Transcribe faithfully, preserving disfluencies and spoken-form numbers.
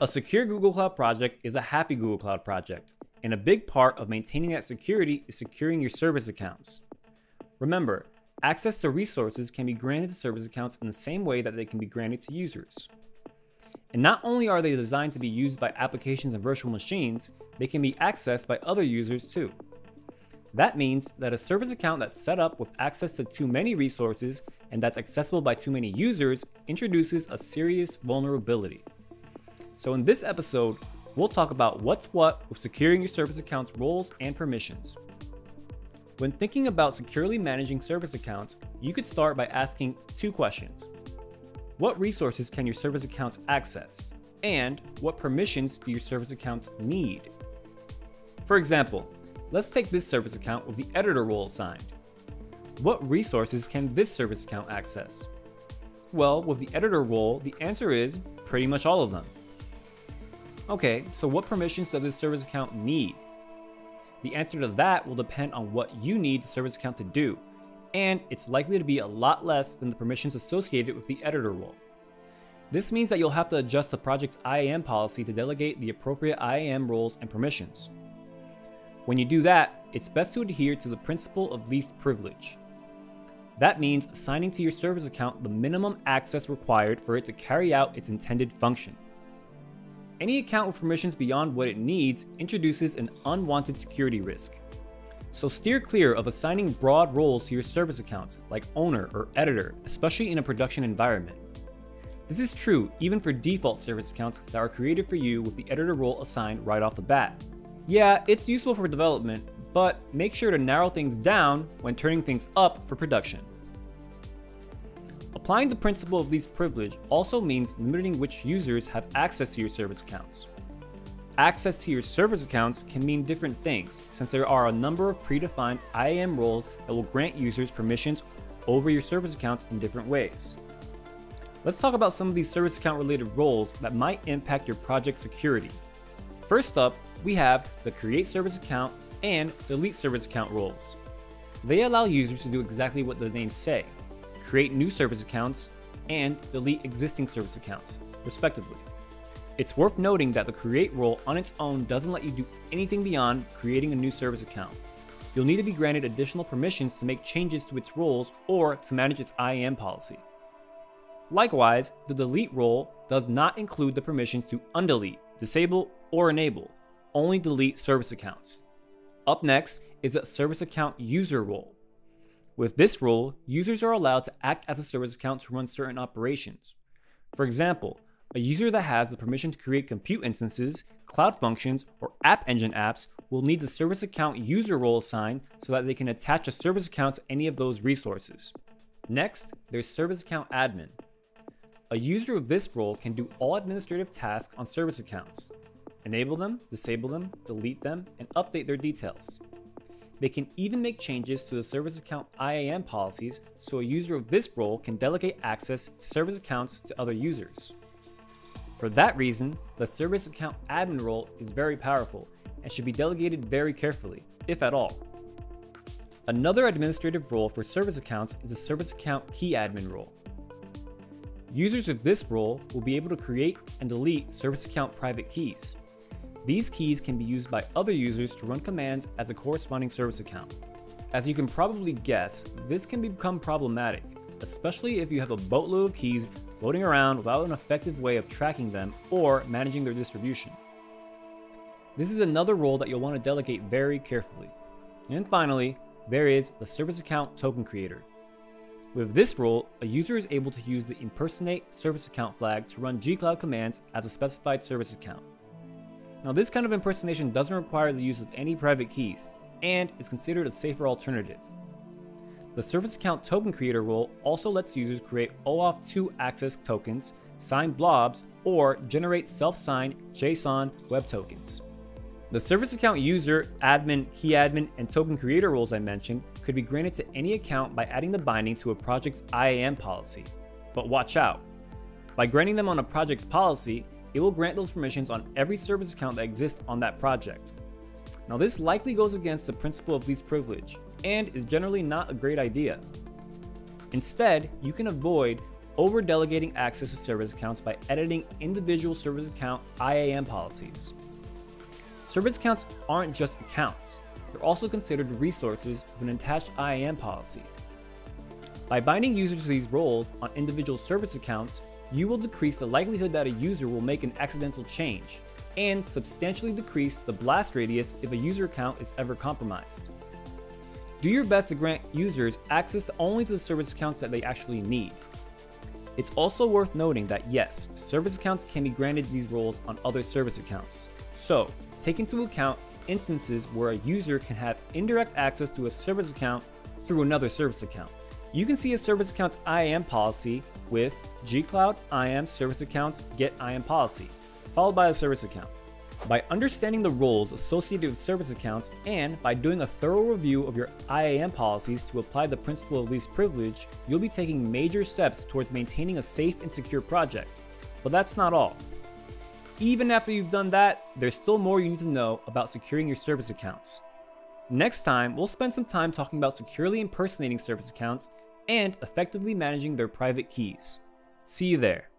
A secure Google Cloud project is a happy Google Cloud project, and a big part of maintaining that security is securing your service accounts. Remember, access to resources can be granted to service accounts in the same way that they can be granted to users. And not only are they designed to be used by applications and virtual machines, they can be accessed by other users too. That means that a service account that's set up with access to too many resources and that's accessible by too many users introduces a serious vulnerability. So in this episode, we'll talk about what's what with securing your service account's roles and permissions. When thinking about securely managing service accounts, you could start by asking two questions. What resources can your service accounts access? And what permissions do your service accounts need? For example, let's take this service account with the editor role assigned. What resources can this service account access? Well, with the editor role, the answer is pretty much all of them. Okay, so what permissions does this service account need? The answer to that will depend on what you need the service account to do, and it's likely to be a lot less than the permissions associated with the editor role. This means that you'll have to adjust the project's I A M policy to delegate the appropriate I A M roles and permissions. When you do that, it's best to adhere to the principle of least privilege. That means assigning to your service account the minimum access required for it to carry out its intended function. Any account with permissions beyond what it needs introduces an unwanted security risk. So steer clear of assigning broad roles to your service accounts, like owner or editor, especially in a production environment. This is true even for default service accounts that are created for you with the editor role assigned right off the bat. Yeah, it's useful for development, but make sure to narrow things down when turning things up for production. Applying the principle of least privilege also means limiting which users have access to your service accounts. Access to your service accounts can mean different things, since there are a number of predefined I A M roles that will grant users permissions over your service accounts in different ways. Let's talk about some of these service account related roles that might impact your project security. First up, we have the create service account and delete service account roles. They allow users to do exactly what the names say: create new service accounts, and delete existing service accounts, respectively. It's worth noting that the create role on its own doesn't let you do anything beyond creating a new service account. You'll need to be granted additional permissions to make changes to its roles or to manage its I A M policy. Likewise, the delete role does not include the permissions to undelete, disable, or enable, only delete service accounts. Up next is a service account user role. With this role, users are allowed to act as a service account to run certain operations. For example, a user that has the permission to create compute instances, cloud functions, or app engine apps will need the service account user role assigned so that they can attach a service account to any of those resources. Next, there's service account admin. A user with this role can do all administrative tasks on service accounts: enable them, disable them, delete them, and update their details. They can even make changes to the service account I A M policies, so a user of this role can delegate access to service accounts to other users. For that reason, the service account admin role is very powerful and should be delegated very carefully, if at all. Another administrative role for service accounts is the service account key admin role. Users with this role will be able to create and delete service account private keys. These keys can be used by other users to run commands as a corresponding service account. As you can probably guess, this can become problematic, especially if you have a boatload of keys floating around without an effective way of tracking them or managing their distribution. This is another role that you'll want to delegate very carefully. And finally, there is the service account token creator. With this role, a user is able to use the impersonate service account flag to run gcloud commands as a specified service account. Now, this kind of impersonation doesn't require the use of any private keys and is considered a safer alternative. The service account token creator role also lets users create O auth two access tokens, sign blobs, or generate self-signed JSON web tokens. The service account user, admin, key admin, and token creator roles I mentioned could be granted to any account by adding the binding to a project's I A M policy. But watch out. By granting them on a project's policy, it will grant those permissions on every service account that exists on that project. Now, this likely goes against the principle of least privilege and is generally not a great idea. Instead, you can avoid over-delegating access to service accounts by editing individual service account I A M policies. Service accounts aren't just accounts. They're also considered resources with an attached I A M policy. By binding users to these roles on individual service accounts, you will decrease the likelihood that a user will make an accidental change and substantially decrease the blast radius if a user account is ever compromised. Do your best to grant users access only to the service accounts that they actually need. It's also worth noting that yes, service accounts can be granted these roles on other service accounts. So, take into account instances where a user can have indirect access to a service account through another service account. You can see a service account's I A M policy with gcloud I A M service accounts get I A M policy, followed by a service account. By understanding the roles associated with service accounts and by doing a thorough review of your I A M policies to apply the principle of least privilege, you'll be taking major steps towards maintaining a safe and secure project. But that's not all. Even after you've done that, there's still more you need to know about securing your service accounts. Next time, we'll spend some time talking about securely impersonating service accounts and effectively managing their private keys. See you there.